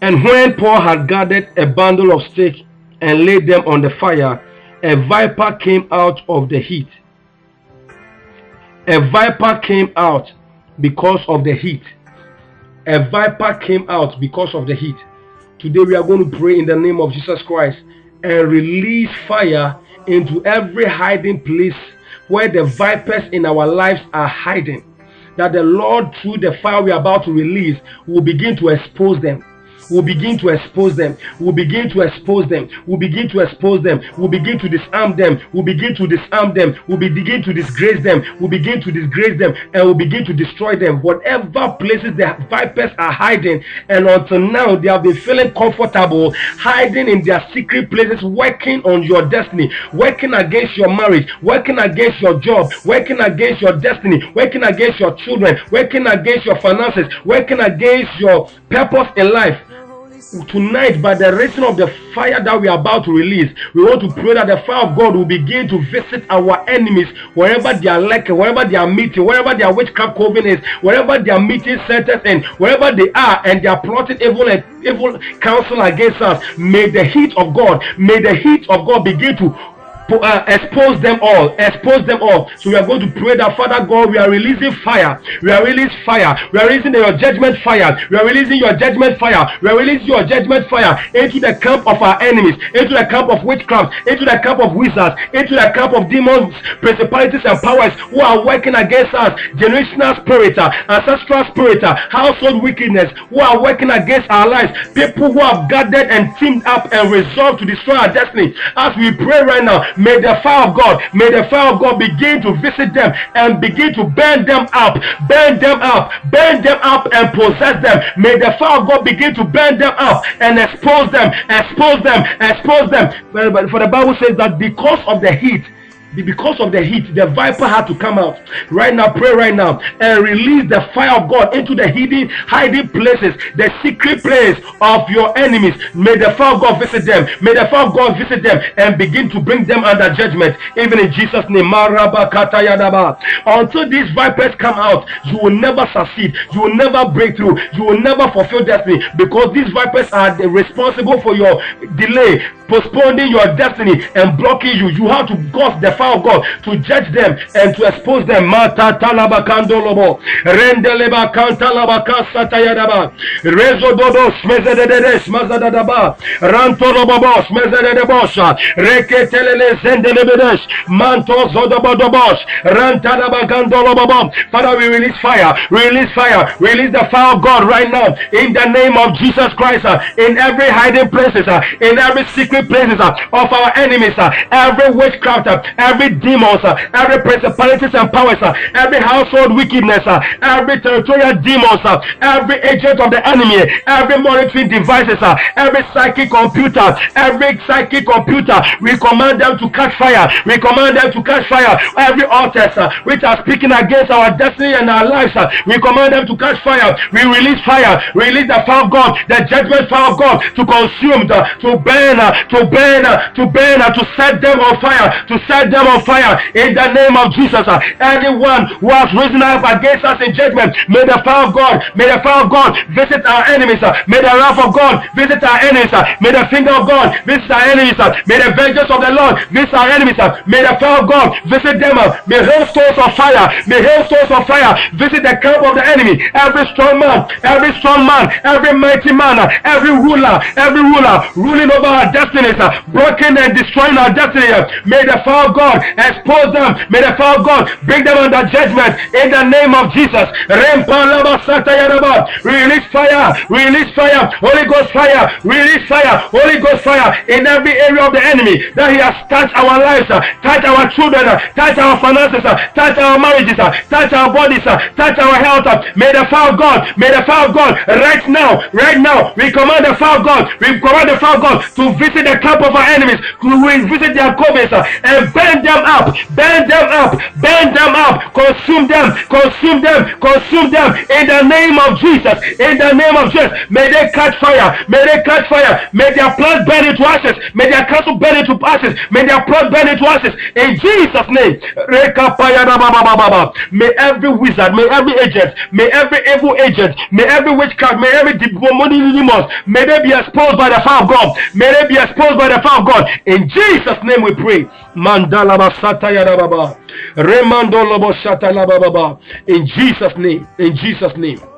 And when Paul had gathered a bundle of sticks and laid them on the fire, a viper came out of the heat. A viper came out because of the heat. A viper came out because of the heat. Today we are going to pray in the name of Jesus Christ and release fire into every hiding place where the vipers in our lives are hiding. That the Lord, through the fire we are about to release, will begin to expose them. We'll begin to expose them. We'll begin to expose them. We'll begin to expose them. We'll begin to disarm them. We'll begin to disarm them. We'll begin to disgrace them. We'll begin to disgrace them. And we'll begin to destroy them. Whatever places the vipers are hiding, and until now they have been feeling comfortable hiding in their secret places, working on your destiny, working against your marriage, working against your job, working against your destiny, working against your children, working against your finances, working against your purpose in life. Tonight, by the reason of the fire that we are about to release, we want to pray that the fire of God will begin to visit our enemies wherever they are lacking, wherever they are meeting, wherever their witchcraft coven is, wherever they are meeting centers, and wherever they are, and they are plotting evil counsel against us. May the heat of God, begin to expose them all, So we are going to pray that, Father God, we are releasing fire, we are releasing your judgment fire, we are releasing your judgment fire into the camp of our enemies, into the camp of witchcraft, into the camp of wizards, into the camp of demons, principalities and powers who are working against us, generational spirit, ancestral spirit, household wickedness, who are working against our lives, people who have gathered and teamed up and resolved to destroy our destiny. As we pray right now, may the fire of God, begin to visit them and begin to burn them up, and possess them. May the fire of God begin to burn them up and expose them, For the Bible says that because of the heat, the viper had to come out. Right now, pray right now and release the fire of God into the hiding places, the secret place of your enemies. May the fire of God visit them. May the fire of God visit them and begin to bring them under judgment, even in Jesus' name. Until these vipers come out, you will never succeed. You will never break through. You will never fulfill destiny, because these vipers are responsible for your delay, postponing your destiny and blocking you. You have to cause the fire of God to judge them and to expose them. Mata talabakandolobo, rendeleba kantalabakasatayadaba, rezododos mezededes mazadadaba, rantolobobos mezededebosha, reketelele zendelebedes, mantozodobodobos, rantalabakandolobobom. Father, we release fire, release the fire of God right now in the name of Jesus Christ, in every hiding places, in every secret places of our enemies, every witchcraft, every demons, every principalities and powers, every household wickedness, every territorial demons, every agent of the enemy, every monitoring devices, every psychic computer, we command them to catch fire, every altars which are speaking against our destiny and our lives, we command them to catch fire. We release fire, release the fire of God, the judgment fire of God, to consume, to burn, to set them on fire, in the name of Jesus. Anyone who has risen up against us in judgment, may the fire of God, visit our enemies, may the wrath of God visit our enemies, may the finger of God visit our enemies, may the vengeance of the Lord visit our enemies, may the fire of God visit them, may hailstones of fire, visit the camp of the enemy, every strong man, every mighty man, every ruler, ruling over our destinies, broken and destroying our destiny. May the fire of God expose them. May the fire of God bring them under judgment in the name of Jesus. Release fire, Holy Ghost fire, in every area of the enemy that he has touched our lives, touched our children, touched our finances, touched our marriages, touched our bodies, touched our health. May the fire of God, right now, we command the fire of God, to visit the camp of our enemies, to visit their covens and burn burn them up, burn them up, burn them up, consume them, consume them, consume them, in the name of Jesus, in the name of Jesus. May they catch fire, may they catch fire, may their plot burn into ashes, may their castle burn into ashes, may their plot burn into ashes, in Jesus' name. May every wizard, may every agent, may every evil agent, may every witchcraft, may every demonic demons, may they be exposed by the fire of God, may they be exposed by the fire of God, in Jesus' name we pray. Mandala basata ya baba, remando lobo sata la baba, in Jesus' name, in Jesus' name.